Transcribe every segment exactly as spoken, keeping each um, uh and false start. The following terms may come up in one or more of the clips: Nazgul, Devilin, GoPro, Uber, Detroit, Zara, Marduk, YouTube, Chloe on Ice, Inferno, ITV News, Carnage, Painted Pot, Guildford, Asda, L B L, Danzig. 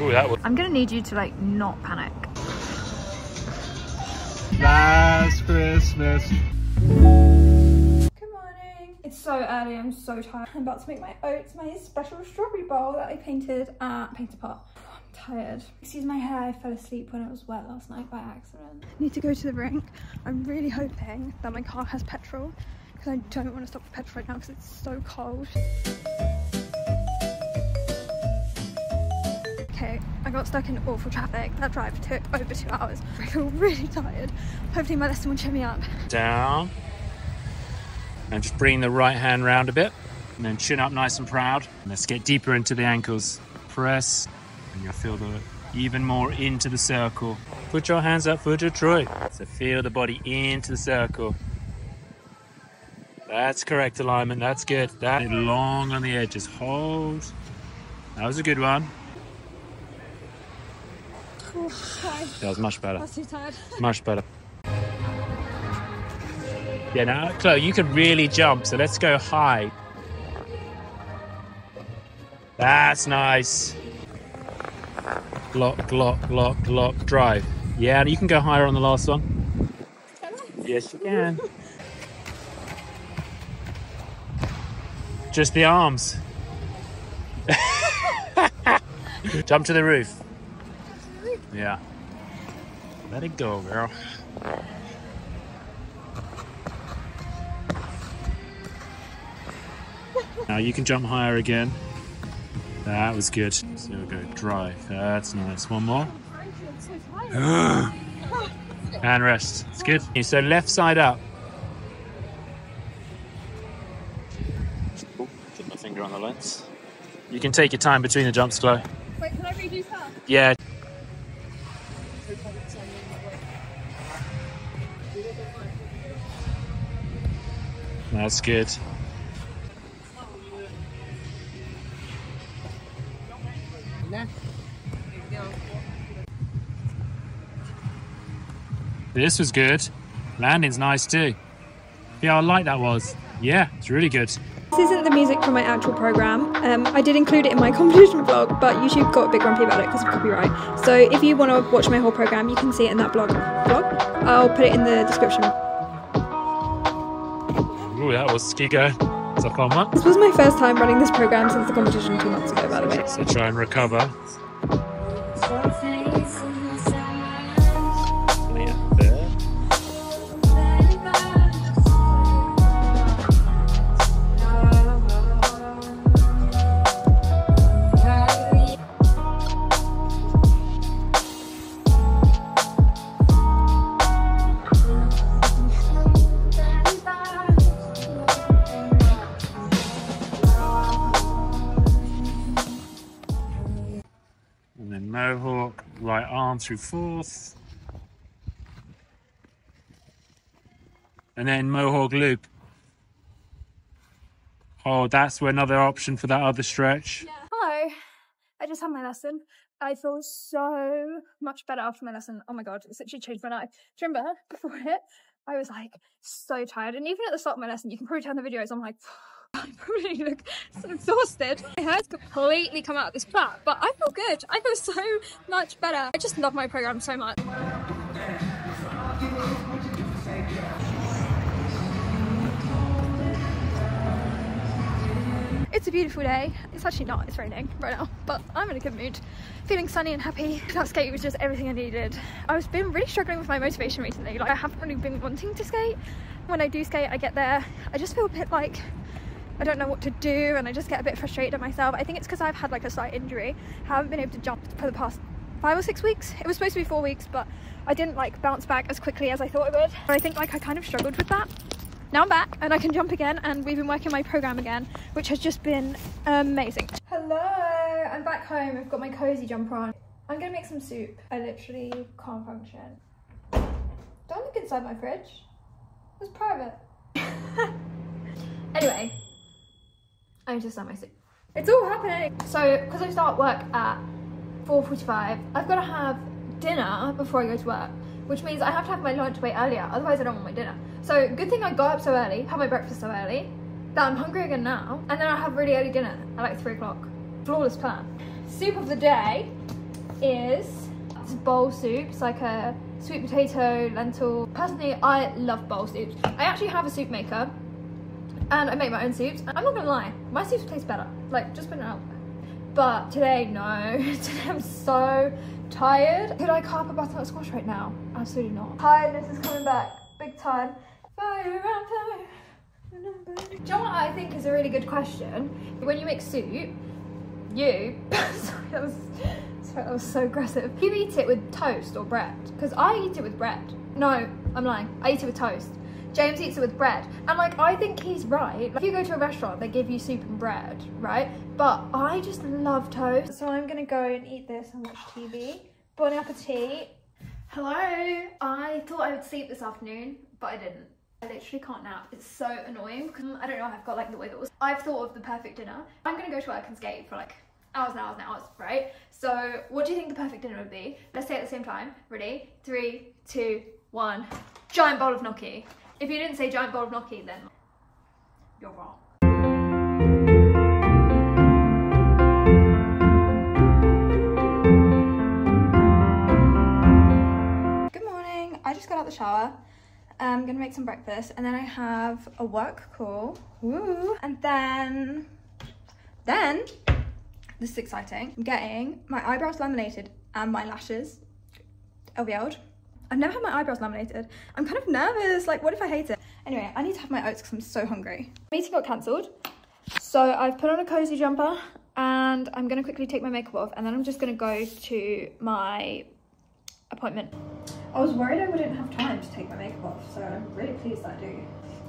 Ooh, that was... I'm gonna need you to like not panic. Last Christmas. It's so early, I'm so tired. I'm about to make my oats, my special strawberry bowl that I painted at Painted Pot. Oh, I'm tired. Excuse my hair, I fell asleep when it was wet last night by accident. I need to go to the rink. I'm really hoping that my car has petrol because I don't want to stop for petrol right now because it's so cold. Okay, I got stuck in awful traffic. That drive took over two hours. I feel really tired. Hopefully my lesson will cheer me up. Down. And just bring the right hand round a bit and then chin up nice and proud. Let's get deeper into the ankles. Press and you'll feel the even more into the circle. Put your hands up for Detroit. So feel the body into the circle. That's correct alignment, that's good. That long on the edges, hold. That was a good one. Oh, that was much better. That's too tired. Much better. Yeah, now, Chloe, you can really jump, so let's go high. That's nice. Lock, lock, lock, lock, drive. Yeah, you can go higher on the last one. Can I? Yes, you can. Just the arms. Jump to the roof. Yeah. Let it go, girl. Now you can jump higher again. That was good. So we'll go drive. That's nice. One more. And rest. It's good. So left side up. Oh, put my finger on the lens. You can take your time between the jumps, Chloe. Wait, can I redo that? Yeah. That's good. This was good. Landing's nice too. Yeah, how light that was. Yeah, it's really good. This isn't the music from my actual programme. Um, I did include it in my competition vlog, but YouTube got a bit grumpy about it because of copyright. So if you want to watch my whole programme, you can see it in that blog. blog. I'll put it in the description. Ooh, that was ski going. It's a fun one. This was my first time running this programme since the competition two months ago, by the way. So try and recover. Right arm through fourth, and then Mohawk loop. Oh, that's another option for that other stretch. Yeah. Hello, I just had my lesson. I feel so much better after my lesson. Oh my god, it's actually changed my life. Do you remember before it? I was like so tired, and even at the start of my lesson, you can probably turn the videos. I'm like, I probably look so exhausted. My hair's completely come out of this flat, but I feel good. I feel so much better. I just love my program so much. It's a beautiful day. It's actually not, it's raining right now, but I'm in a good mood. Feeling sunny and happy. That skate was just everything I needed. I've been really struggling with my motivation recently. Like, I haven't really been wanting to skate. When I do skate, I get there. I just feel a bit like I don't know what to do, and I just get a bit frustrated at myself. I think it's because I've had like a slight injury. I haven't been able to jump for the past five or six weeks. It was supposed to be four weeks, but I didn't like bounce back as quickly as I thought it would. And I think like I kind of struggled with that. Now I'm back and I can jump again, and we've been working my program again, which has just been amazing. Hello, I'm back home. I've got my cozy jumper on. I'm gonna make some soup. I literally can't function. Don't look inside my fridge. It's private. Anyway. I need to start my soup. It's all happening. So, because I start work at four forty-five, I've got to have dinner before I go to work, which means I have to have my lunch way earlier, otherwise I don't want my dinner. So, good thing I got up so early, had my breakfast so early, that I'm hungry again now, and then I have really early dinner at like three o'clock. Flawless plan. Soup of the day is it's bowl soup. It's like a sweet potato, lentil. Personally, I love bowl soups. I actually have a soup maker and I make my own soups. I'm not gonna lie, my soups taste better. Like, just put it out. But today, no. Today I'm so tired. Could I carp a butternut squash right now? Absolutely not. Tiredness is coming back, big time. Fire around fire. Do you know what I think is a really good question? When you make soup, you, sorry, that was, sorry that was so aggressive. You eat it with toast or bread, because I eat it with bread. No, I'm lying, I eat it with toast. James eats it with bread. And like, I think he's right. Like, if you go to a restaurant, they give you soup and bread, right? But I just love toast. So I'm gonna go and eat this and watch T V. Bon appetit. Hello, I thought I would sleep this afternoon, but I didn't. I literally can't nap. It's so annoying because I don't know, I've got like the wiggles. I've thought of the perfect dinner. I'm gonna go to work and skate for like hours and hours and hours, right? So what do you think the perfect dinner would be? Let's say it at the same time. Ready? Three, two, one. Giant bowl of gnocchi. If you didn't say giant bowl of gnocchi, then you're wrong. Good morning. I just got out the shower. I'm gonna make some breakfast and then I have a work call. Woo. And then, then, this is exciting. I'm getting my eyebrows laminated and my lashes L B L'd. I've never had my eyebrows laminated. I'm kind of nervous, like what if I hate it? Anyway, I need to have my oats because I'm so hungry. Meeting got cancelled. So I've put on a cozy jumper and I'm gonna quickly take my makeup off and then I'm just gonna go to my appointment. I was worried I wouldn't have time to take my makeup off, so I'm really pleased that I do.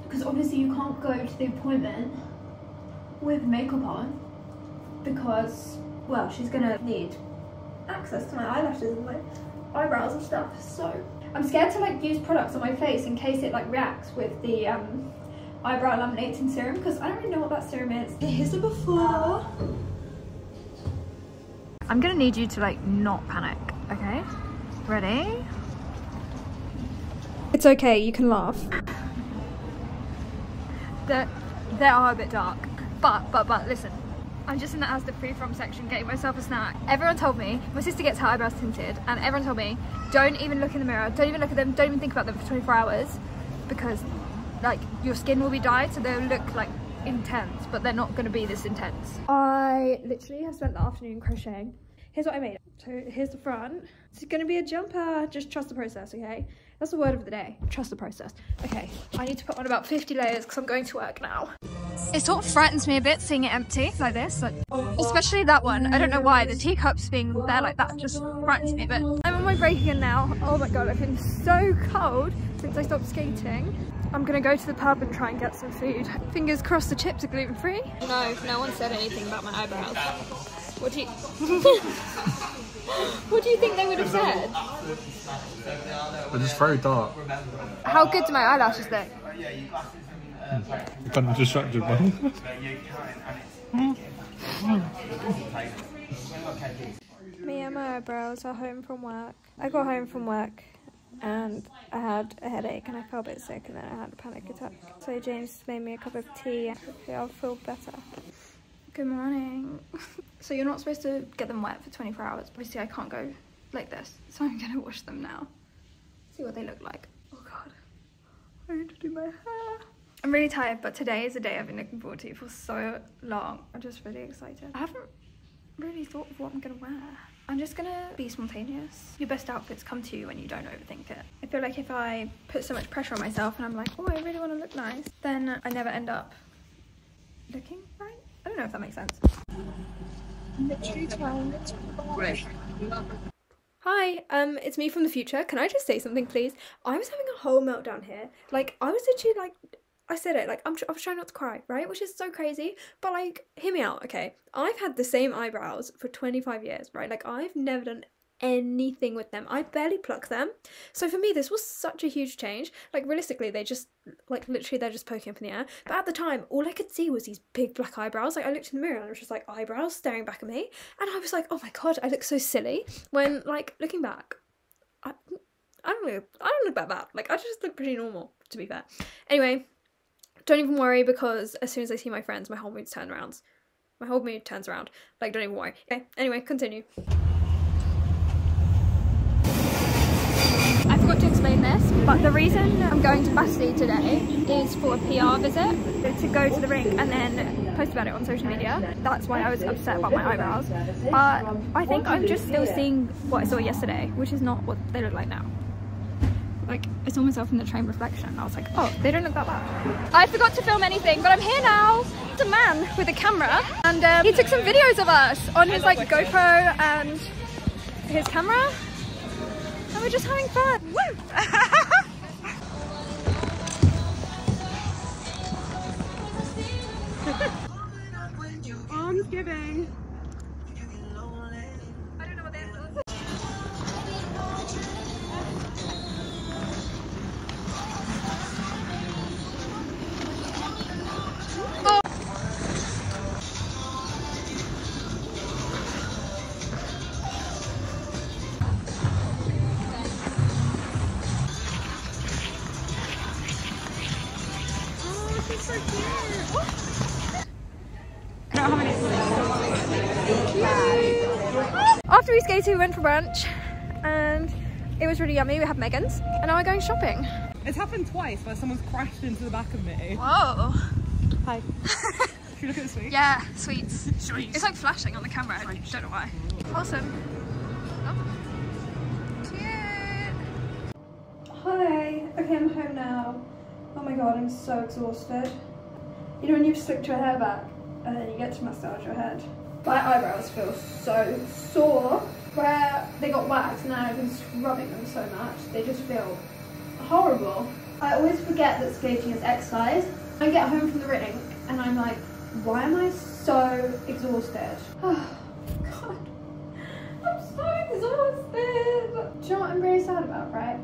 Because obviously you can't go to the appointment with makeup on because, well, she's gonna need access to my eyelashes and my eyebrows and stuff, so. I'm scared to like use products on my face in case it like reacts with the um, eyebrow laminating serum because I don't really know what that serum is. Here's the before. I'm gonna need you to like not panic, okay? Ready? It's okay, you can laugh. They're, they are a bit dark, but, but, but, listen. I'm just in the Asda free-from section getting myself a snack. Everyone told me, my sister gets her eyebrows tinted, and everyone told me, don't even look in the mirror, don't even look at them, don't even think about them for twenty-four hours, because, like, your skin will be dyed, so they'll look, like, intense, but they're not gonna be this intense. I literally have spent the afternoon crocheting. Here's what I made. So here's the front. It's gonna be a jumper. Just trust the process, okay? That's the word of the day. Trust the process. Okay, I need to put on about fifty layers because I'm going to work now. It sort of frightens me a bit seeing it empty like this, like, especially that one. I don't know why, the teacups being there like that just frightens me a bit. I'm on my break again now. Oh my God, I've been so cold since I stopped skating. I'm gonna go to the pub and try and get some food. Fingers crossed the chips are gluten-free. No, no one said anything about my eyebrows. What do you... What do you think they would have said? They're just very dark. How good do my eyelashes look? I'm kind of distracted by them. Me and my eyebrows are home from work. I got home from work and I had a headache and I felt a bit sick and then I had a panic attack. So James made me a cup of tea and hopefully I'll feel better. Good morning. So you're not supposed to get them wet for twenty-four hours. Obviously I can't go like this, so I'm gonna wash them now. See what they look like. Oh God, I need to do my hair. I'm really tired, but today is a day I've been looking forward to for so long. I'm just really excited. I haven't really thought of what I'm gonna wear. I'm just gonna be spontaneous. Your best outfits come to you when you don't overthink it. I feel like if I put so much pressure on myself and I'm like, oh, I really wanna look nice, then I never end up looking right. I don't know if that makes sense. Hi, um, it's me from the future. Can I just say something, please? I was having a whole meltdown here. Like, I was literally like, I said it, like, I'm tr I was trying not to cry, right? Which is so crazy, but like, hear me out, okay? I've had the same eyebrows for twenty-five years, right? Like, I've never done anything with them. I barely pluck them. So for me, this was such a huge change. Like, realistically, they just, like, literally, they're just poking up in the air. But at the time, all I could see was these big black eyebrows. Like, I looked in the mirror and I was just like, eyebrows staring back at me. And I was like, oh my God, I look so silly. When, like, looking back, I, I don't look, I don't look that bad. Like, I just look pretty normal, to be fair. Anyway, don't even worry because as soon as I see my friends, my whole mood's turned around. My whole mood turns around. Like, don't even worry. Okay, anyway, continue. I forgot to explain this, but the reason I'm going to Bastille today is for a P R visit, to go to the ring and then post about it on social media. That's why I was upset about my eyebrows. But I think I'm just still seeing what I saw yesterday, which is not what they look like now. Like, I saw myself in the train reflection. I was like, oh, they don't look that bad. I forgot to film anything, but I'm here now. It's a man with a camera, and um, he took some videos of us on his like GoPro and his camera, and we're just having fun. Woo! Arms giving. I don't know what that was. After we skated, we went for brunch and it was really yummy. We had Megan's and now we're going shopping. It's happened twice where someone's crashed into the back of me. Whoa. Hi. Should we look at the sweets? Yeah, sweets. Sweets. It's like flashing on the camera. I don't know why. Awesome. Oh. Cute. Hi. Okay, I'm home now. Oh my god, I'm so exhausted. You know when you stick your hair back and then you get to massage your head? My eyebrows feel so sore. Where they got waxed and now I've been scrubbing them so much, they just feel horrible. I always forget that skating is exercise. I get home from the rink and I'm like, why am I so exhausted? Oh god, I'm so exhausted. Do you know what I'm really sad about, right?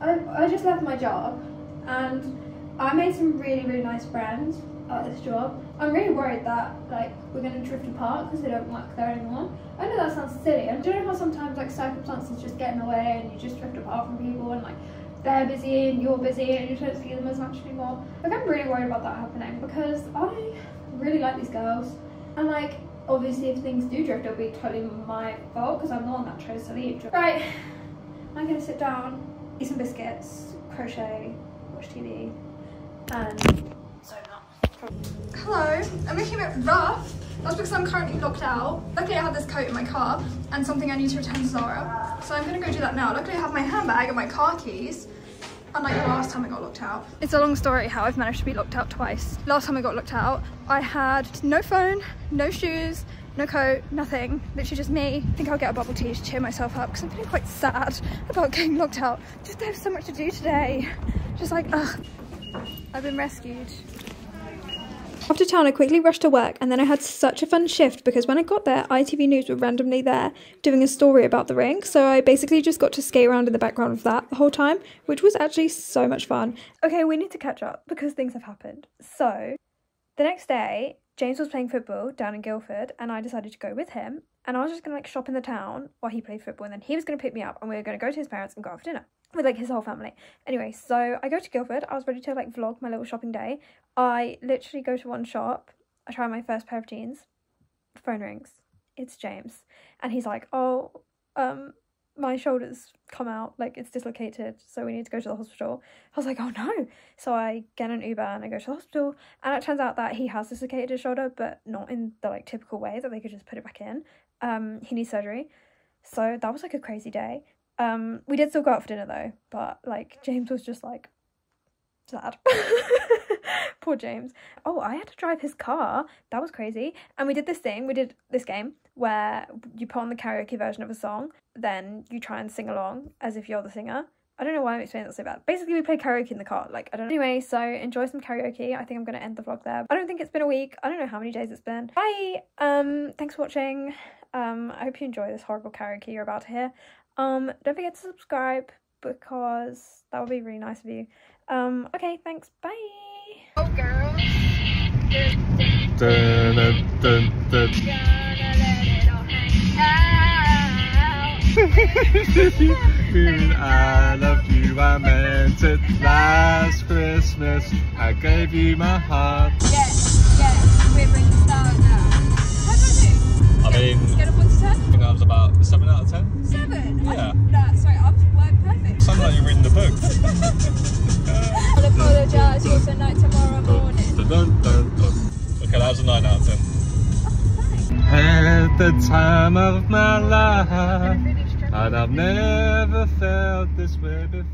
I, I just left my job and I made some really, really nice friends at this job. I'm really worried that like we're going to drift apart because they don't work there anymore. I know that sounds silly. I don't know how sometimes like circumstances just get in the way and you just drift apart from people and like they're busy and you're busy and you don't see them as much anymore. Like I'm really worried about that happening because I really like these girls and like obviously if things do drift it'll be totally my fault because I'm the one that chose to leave. Right, I'm going to sit down, eat some biscuits, crochet, watch T V and... Hello, I'm looking a bit rough. That's because I'm currently locked out. Luckily I have this coat in my car and something I need to return to Zara. So I'm gonna go do that now. Luckily I have my handbag and my car keys. Unlike the last time I got locked out. It's a long story how I've managed to be locked out twice. Last time I got locked out, I had no phone, no shoes, no coat, nothing. Literally just me. I think I'll get a bubble tea to cheer myself up because I'm feeling quite sad about getting locked out. Just I have so much to do today. Just like, ugh. I've been rescued. After town, I quickly rushed to work and then I had such a fun shift because when I got there, I T V News were randomly there doing a story about the rink. So I basically just got to skate around in the background of that the whole time, which was actually so much fun. Okay, we need to catch up because things have happened. So the next day, James was playing football down in Guildford and I decided to go with him. And I was just going to like shop in the town while he played football and then he was going to pick me up and we were going to go to his parents and go out for dinner with like his whole family. Anyway, so I go to Guildford. I was ready to like vlog my little shopping day. I literally go to one shop, I try my first pair of jeans, phone rings, it's James, and he's like, oh, um, my shoulder's come out, like it's dislocated, so we need to go to the hospital. I was like, oh no. So I get an Uber and I go to the hospital, and it turns out that he has dislocated his shoulder, but not in the like typical way that they could just put it back in. Um, he needs surgery. So that was like a crazy day. Um, we did still go out for dinner though, but like James was just like, sad. Poor James. Oh, I had to drive his car. That was crazy. And we did this thing, we did this game where you put on the karaoke version of a song, then you try and sing along as if you're the singer. I don't know why I'm explaining that so bad. Basically, we play karaoke in the car. Like, I don't know. Anyway, so enjoy some karaoke. I think I'm going to end the vlog there. I don't think it's been a week. I don't know how many days it's been. Bye! Um, thanks for watching. Um, I hope you enjoy this horrible karaoke you're about to hear. Um, don't forget to subscribe because that would be really nice of you. Um, okay, thanks. Bye! Oh, girls. Dun, dun, dun, dun. I love you, I meant it. Last Christmas, I gave you my heart. Yes, yes, we're in the stars now. I mean, scale of one to ten? I think I was about a seven out of ten. seven? Yeah. I, no, sorry, I weren't perfect. Sounds like you're reading the book. I'll apologise, you'll send out tomorrow morning. Dun, dun, dun, dun. Okay, that was a nine out of ten. Had the time of my life, and I've never felt this way before.